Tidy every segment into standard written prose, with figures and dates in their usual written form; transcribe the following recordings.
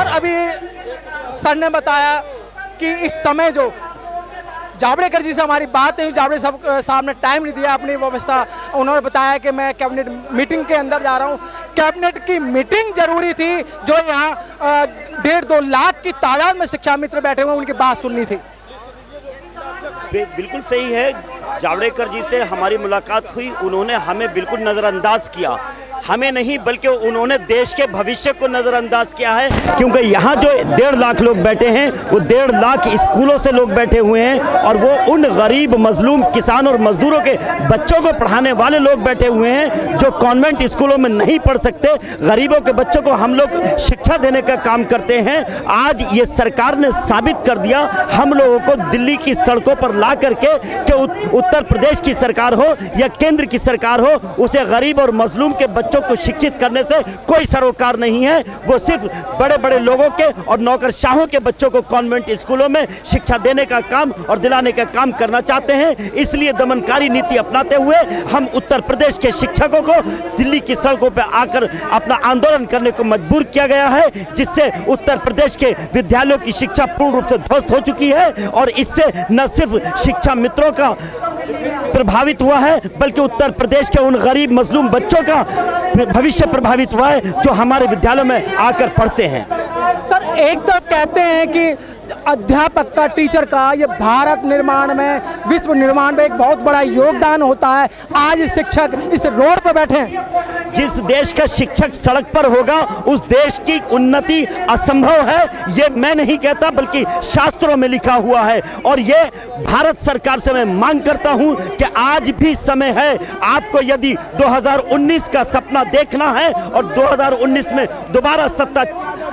Sir, अभी sir ने बताया कि इस समय जो जावड़ेकर जी से हमारी बात नहीं, जावड़ेकर साहब ने टाइम नहीं दिया अपनी व्यवस्था, उन्होंने बताया कि मैं कैबिनेट मीटिंग के अंदर जा रहा हूँ। कैबिनेट की मीटिंग जरूरी थी, जो यहाँ 1.5-2 लाख की तादाद में शिक्षा मित्र बैठे हुए, उनकी बात सुननी थी। बिल्कुल सही है, जावड़ेकर जी से हमारी मुलाकात हुई, उन्होंने हमें बिल्कुल नज़रअंदाज किया, हमें नहीं बल्कि उन्होंने देश के भविष्य को नज़रअंदाज किया है, क्योंकि यहाँ जो 1.5 लाख लोग बैठे हैं वो 1.5 लाख स्कूलों से लोग बैठे हुए हैं, और वो उन गरीब मजलूम किसान और मजदूरों के बच्चों को पढ़ाने वाले लोग बैठे हुए हैं जो कॉन्वेंट स्कूलों में नहीं पढ़ सकते। गरीबों के बच्चों को हम लोग शिक्षा देने का काम करते हैं। आज ये सरकार ने साबित कर दिया हम लोगों को दिल्ली की सड़कों पर ला करके कि उत्तर प्रदेश की सरकार हो या केंद्र की सरकार हो, उसे गरीब और मजलूम के बच्चों को शिक्षित करने से कोई सरोकार नहीं है। वो सिर्फ बड़े बड़े लोगों के और नौकरशाहों के बच्चों को कॉन्वेंट स्कूलों में शिक्षा देने का काम और दिलाने का काम करना चाहते हैं। इसलिए दमनकारी नीति अपनाते हुए हम उत्तर प्रदेश के शिक्षकों को दिल्ली की सड़कों पर आकर अपना आंदोलन करने को मजबूर किया गया है, जिससे उत्तर प्रदेश के विद्यालयों की शिक्षा पूर्ण रूप से ध्वस्त हो चुकी है। और इससे न सिर्फ शिक्षा मित्रों का प्रभावित हुआ है बल्कि उत्तर प्रदेश के उन गरीब मजलूम बच्चों का भविष्य प्रभावित हुआ है जो हमारे विद्यालयों में आकर पढ़ते हैं। सर, एक तो कहते हैं कि अध्यापक का, टीचर का ये भारत निर्माण में, विश्व निर्माण में एक बहुत बड़ा योगदान होता है। आज शिक्षक इस रोड पर बैठे हैं। जिस देश का शिक्षक सड़क पर होगा उस देश की उन्नति असंभव है, ये मैं नहीं कहता बल्कि शास्त्रों में लिखा हुआ है। और ये भारत सरकार से मैं मांग करता हूं कि आज भी समय है, आपको यदि 2019 का सपना देखना है और 2019 में दोबारा सत्ता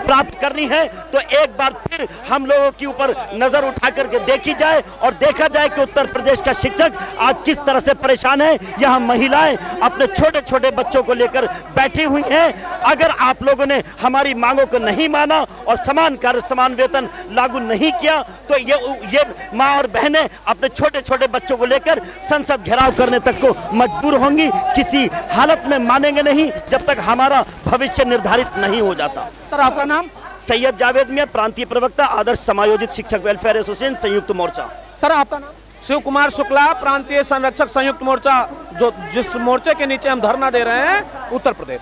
प्राप्त करनी है तो एक बार फिर हम लोगों के ऊपर नजर उठा करके देखी जाए और देखा जाए कि उत्तर प्रदेश का शिक्षक आज किस तरह से परेशान है। यहाँ महिलाएं अपने छोटे छोटे बच्चों को लेकर बैठी हुई हैं। अगर आप लोगों ने हमारी मांगों को नहीं माना और समान कार्य समान वेतन लागू नहीं किया तो ये माँ और बहनें अपने छोटे छोटे बच्चों को लेकर संसद घेराव करने तक को मजबूर होंगी। किसी हालत में मानेंगे नहीं जब तक हमारा भविष्य निर्धारित नहीं हो जाता। सर, आपका नाम? सैयद जावेद मियां, प्रांतीय प्रवक्ता, आदर्श समायोजित शिक्षक वेलफेयर एसोसिएशन, संयुक्त मोर्चा। सर, आपका नाम? शिव कुमार शुक्ला, प्रांतीय संरक्षक, संयुक्त मोर्चा, जो जिस मोर्चे के नीचे हम धरना दे रहे हैं उत्तर प्रदेश।